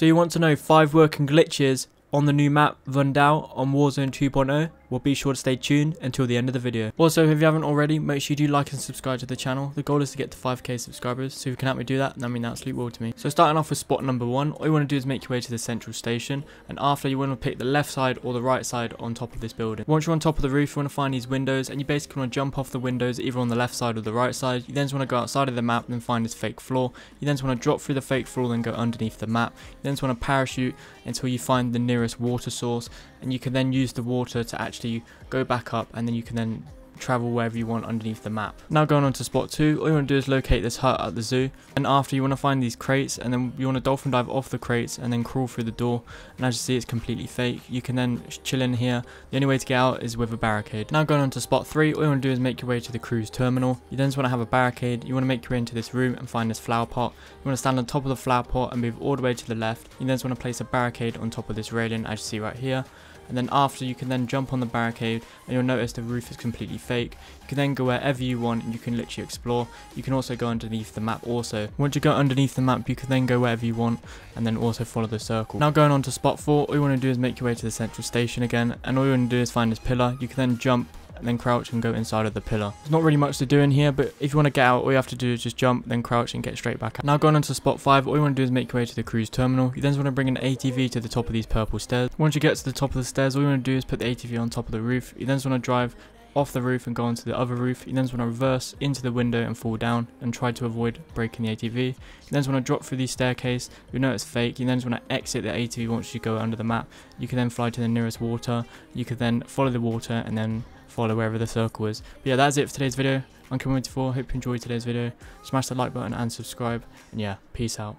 So you want to know 5 working glitches on the new map Vondel on Warzone 2.0? Well, be sure to stay tuned until the end of the video. Also, if you haven't already, make sure you do like and subscribe to the channel. The goal is to get to 5k subscribers, so if you can help me do that, that means an absolute world to me. So starting off with spot number 1, all you want to do is make your way to the central station, and after, you want to pick the left side or the right side on top of this building. Once you're on top of the roof, you want to find these windows, and you basically want to jump off the windows either on the left side or the right side. You then just want to go outside of the map and find this fake floor. You then just want to drop through the fake floor, then go underneath the map. You then just want to parachute until you find the nearest water source, and you can then use the water to actually go back up, and then you can then travel wherever you want underneath the map. Now going on to spot 2, all you want to do is locate this hut at the zoo, and after, you want to find these crates, and then you want to dolphin dive off the crates and then crawl through the door, and as you see, it's completely fake. You can then chill in here. The only way to get out is with a barricade. Now going on to spot 3, all you want to do is make your way to the cruise terminal. You then just want to have a barricade. You want to make your way into this room and find this flower pot. You want to stand on top of the flower pot and move all the way to the left. You then just want to place a barricade on top of this railing, as you see right here. And then after, you can then jump on the barricade, and you'll notice the roof is completely fake. You can then go wherever you want, and you can literally explore. You can also go underneath the map also. Once you go underneath the map, you can then go wherever you want, and then also follow the circle. Now going on to spot 4, all you want to do is make your way to the central station again, and all you want to do is find this pillar. You can then jump, and then crouch and go inside of the pillar. There's not really much to do in here, but if you want to get out, all you have to do is just jump, then crouch, and get straight back out. Now going on to spot 5, all you want to do is make your way to the cruise terminal. You then just want to bring an ATV to the top of these purple stairs. Once you get to the top of the stairs, all you want to do is put the ATV on top of the roof. You then just want to drive off the roof and go onto the other roof. You then just want to reverse into the window and fall down and try to avoid breaking the ATV. You then just want to drop through the staircase. You'll know it's fake. You then just want to exit the ATV once you go under the map. You can then fly to the nearest water. You can then follow the water and then follow wherever the circle is. But yeah, that's it for today's video. I'm Kingman124. Hope you enjoyed today's video. Smash the like button and subscribe. And yeah, peace out.